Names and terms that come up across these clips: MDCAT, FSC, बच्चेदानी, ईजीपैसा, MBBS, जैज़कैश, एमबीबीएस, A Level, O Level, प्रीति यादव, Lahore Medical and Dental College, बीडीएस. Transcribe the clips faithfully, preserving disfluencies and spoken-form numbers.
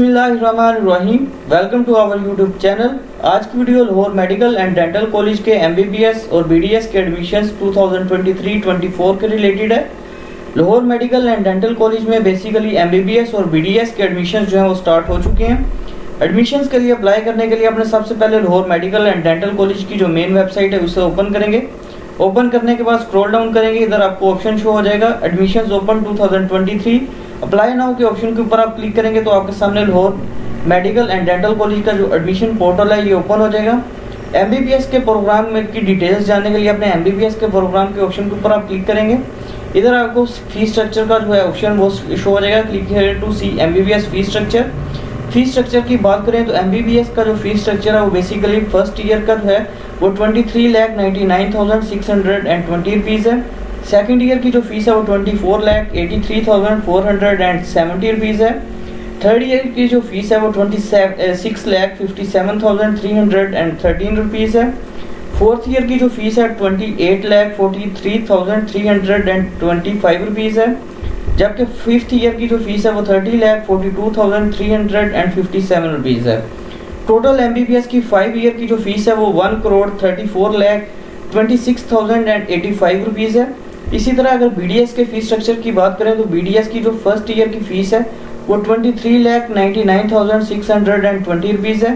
बिस्मिल्लाहिर्रहमानिर्रहीम। Welcome to our YouTube channel. आज की video Lahore medical and dental college के एमबीबीएस और बीडीएस के एडमिशन्स दो हज़ार तेईस चौबीस के रिलेटेड है। Lahore medical and dental college में बेसिकली एमबीबीएस और बीडीएस के एडमिशन्स जो हैं वो स्टार्ट हो चुके हैं। एडमिशन्स के लिए अप्लाई करने के लिए अपने सबसे पहले Lahore medical and dental college की जो मेन वेबसाइट है उसे ओपन करेंगे। ओपन करने के बाद स्क्रॉल डाउन करेंगे, इधर आपको ऑप्शन शो हो जाएगा एडमिशन्स ओपन दो हज़ार तेईस अप्लाई नाउ के ऑप्शन के ऊपर आप क्लिक करेंगे तो आपके सामने Lahore medical and dental college का जो एडमिशन पोर्टल है ये ओपन हो जाएगा। एमबीबीएस के प्रोग्राम में की डिटेल्स जानने के लिए अपने एमबीबीएस के प्रोग्राम के ऑप्शन के ऊपर आप क्लिक करेंगे, इधर आपको फी स्ट्रक्चर का जो है ऑप्शन वो शो हो जाएगा। Click here to see एमबीबीएस fee structure. Fee structure की बात करें तो एमबीबीएस का जो फी स्ट्रक्चर है वो बेसिकली फर्स्ट ईयर का है वो twenty three lakh ninety nine thousand six hundred and twenty rupees है। सेकेंड ईयर की जो फीस है वो twenty four lakh eighty three thousand four hundred and seventy rupees है। थर्ड ईयर की जो फीस है वो twenty six lakh fifty seven thousand three hundred and thirteen rupees है। फोर्थ ईयर की जो फीस है twenty eight lakh forty three thousand three hundred and twenty five rupees है, जबकि फिफ्थ ईयर की जो फीस है वो thirty lakh forty two thousand three hundred and fifty seven rupees है। Total M B B S की फाइव ईयर की जो फीस है वो one crore thirty four lakh twenty six thousand and eighty five rupees है। इसी तरह अगर बीडीएस के फीस स्ट्रक्चर की बात करें तो बीडीएस की जो फर्स्ट ईयर की फीस है वो twenty three lakh ninety nine thousand six hundred and twenty rupees है।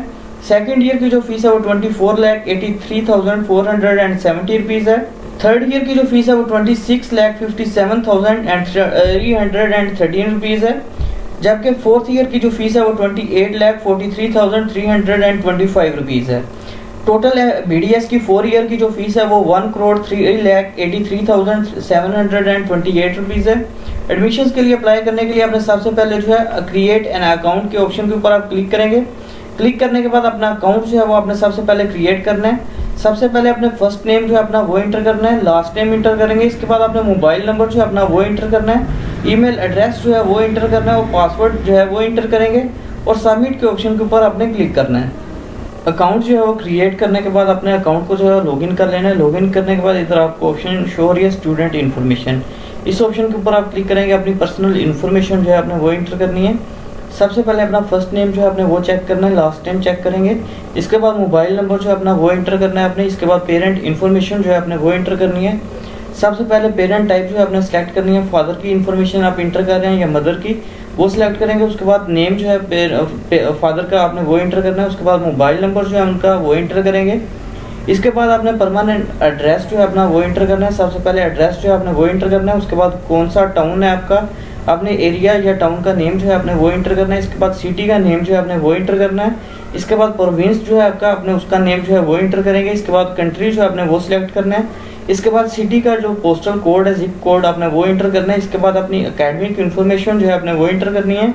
सेकेंड ईयर की जो फीस है वो twenty four lakh eighty three thousand four hundred and seventy rupees है। थर्ड ईयर की जो फीस है वो twenty six lakh fifty seven thousand and three hundred and thirteen rupees है, जबकि फोर्थ ईयर की जो फीस है वो twenty eight lakh forty three thousand three hundred and twenty five rupees है। टोटल बीडीएस की फोर ईयर की जो फीस है वो one crore three lakh eighty three thousand seven hundred and twenty eight rupees है। एडमिशन्स के लिए अप्लाई करने के लिए अपने सबसे पहले जो है क्रिएट एन अकाउंट के ऑप्शन के ऊपर आप क्लिक करेंगे। क्लिक करने के बाद अपना अकाउंट जो है वो आपने सबसे पहले क्रिएट करना है। सबसे पहले अपने फर्स्ट नेम जो है अपना वो इंटर करना है, लास्ट नेम इंटर करेंगे, इसके बाद अपने मोबाइल नंबर जो है अपना वो इंटर करना है, ईमेल एड्रेस जो है वो इंटर करना है और पासवर्ड जो है वो इंटर करेंगे और सबमिट के ऑप्शन के ऊपर आपने क्लिक करना है। अकाउंट जो है वो क्रिएट करने के बाद अपने अकाउंट को जो है लॉगिन कर लेना है। लॉगिन करने के बाद इधर आपको ऑप्शन शो हो रही है स्टूडेंट इन्फॉर्मेशन, इस ऑप्शन के ऊपर आप क्लिक करेंगे, अपनी पर्सनल इन्फॉर्मेशन जो है आपने वो इंटर करनी है। सबसे पहले अपना फर्स्ट नेम जो है आपने वो चेक करना है, लास्ट नेम चेक करेंगे, इसके बाद मोबाइल नंबर जो है अपना वो इंटर करना है आपने, इसके बाद पेरेंट इन्फॉर्मेशन जो है आपने वो इंटर करनी है। सबसे पहले पेरेंट टाइप जो है आपने सेलेक्ट करनी है, फादर की इन्फॉर्मेशन आप इंटर कर रहे हैं या मदर की वो सिलेक्ट करेंगे, उसके बाद नेम जो है पे, पे, फादर का आपने वो इंटर करना है, उसके बाद मोबाइल नंबर जो है उनका वो इंटर करेंगे, इसके बाद आपने परमानेंट एड्रेस जो है अपना वो इंटर करना है। सबसे पहले एड्रेस जो है आपने वो इंटर करना है, उसके बाद कौन सा टाउन है आपका, अपने एरिया या टाउन का नेम जो है आपने वो इंटर करना है, इसके बाद सिटी का नेम जो है आपने वो इंटर करना है, इसके बाद प्रोविंस जो है आपका अपने उसका नेम जो है वो इंटर करेंगे, इसके बाद कंट्री जो है आपने वो सिलेक्ट करना है, इसके बाद सिटी का जो पोस्टल कोड है जिप कोड आपने वो इंटर करना है, इसके बाद अपनी एकेडमिक इन्फॉर्मेशन जो है आपने वो इंटर करनी है।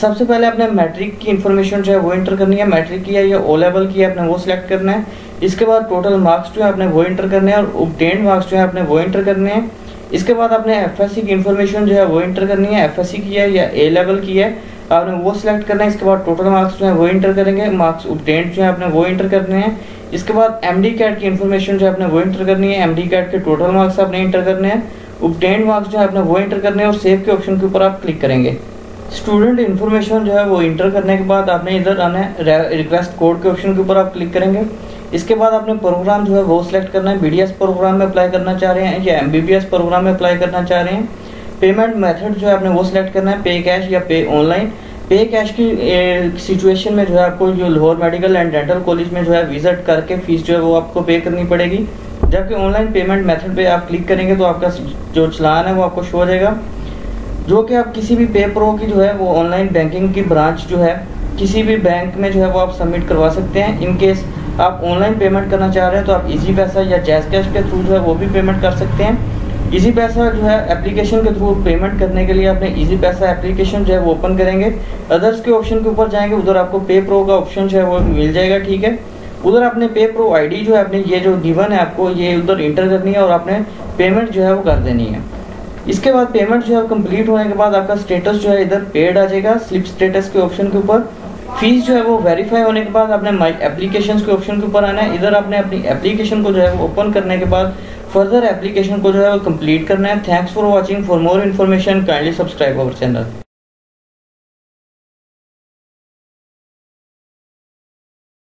सबसे पहले आपने मैट्रिक की इन्फॉर्मेशन जो है वो इंटर करनी है, मैट्रिक की है या ओ लेवल की है आपने वो सिलेक्ट करना है, इसके बाद टोटल मार्क्स जो है आपने वो इंटर करने हैं और ऑब्टेन्ड मार्क्स जो है आपने वो इंटर करने हैं, इसके बाद आपने एफएससी की इन्फॉर्मेशन जो है वो इंटर करनी है, एफएससी की है या ए लेवल की है आपने वो सिलेक्ट करना है, इसके बाद टोटल मार्क्स जो है वो इंटर करेंगे, मार्क्स ऑब्टेन्ड जो है आपने वो इंटर करने हैं, इसके बाद एमडीकैट की इन्फॉर्मेशन जो है आपने वो इंटर करनी है, एमडीकैट के टोटल मार्क्स आपने इंटर करने हैं, ऑब्टेन्ड मार्क्स जो है आपने वो इंटर करने हैं और सेव के ऑप्शन के ऊपर आप क्लिक करेंगे। स्टूडेंट इन्फॉर्मेशन जो है वो इंटर करने के बाद आपने इधर आना है रिक्वेस्ट कोड के ऑप्शन के ऊपर आप क्लिक करेंगे, इसके बाद आपने प्रोग्राम जो है वो सिलेक्ट करना है, बीडीएस प्रोग्राम में अप्लाई करना चाह रहे हैं या एमबीबीएस प्रोग्राम में अप्लाई करना चाह रहे हैं। पेमेंट मेथड जो है आपने वो सिलेक्ट करना है, पे कैश या पे ऑनलाइन। पे कैश की सिचुएशन में जो है आपको जो Lahore medical and dental college में जो है विजिट करके फीस जो है वो आपको पे करनी पड़ेगी, जबकि ऑनलाइन पेमेंट मेथड पे आप क्लिक करेंगे तो आपका जो चलान है वो आपको शो हो जाएगा, जो कि आप किसी भी पे प्रो की जो है वो ऑनलाइन बैंकिंग की ब्रांच जो है किसी भी बैंक में जो है वो आप सबमिट करवा सकते हैं। इनकेस आप ऑनलाइन पेमेंट करना चाह रहे हैं तो आप ईजीपैसा या जैज़कैश के थ्रू जो है वो भी पेमेंट कर सकते हैं। ईजीपैसा जो है एप्लीकेशन के थ्रू पेमेंट करने के लिए अपने ईजीपैसा एप्लीकेशन जो है वो ओपन करेंगे, अदर्स के ऑप्शन के ऊपर जाएंगे, उधर आपको पे प्रो का ऑप्शन जो है वो मिल जाएगा, ठीक है। उधर आपने पे प्रो आईडी जो है अपने ये जो गिवन है आपको ये उधर इंटर करनी है और आपने पेमेंट जो है वो कर देनी है। इसके बाद पेमेंट जो है कम्प्लीट होने के बाद आपका स्टेटस जो है इधर पेड आ जाएगा स्लिप स्टेटस के ऑप्शन के ऊपर। फीस जो है वो वेरीफाई होने के बाद आपने माई एप्लीकेशन के ऑप्शन के ऊपर आना है, इधर आपने अपनी एप्लीकेशन को जो है वो ओपन करने के बाद फर्दर एप्लीकेशन को जो है वो कंप्लीट करना है। Thanks for watching. For more information kindly subscribe our channel.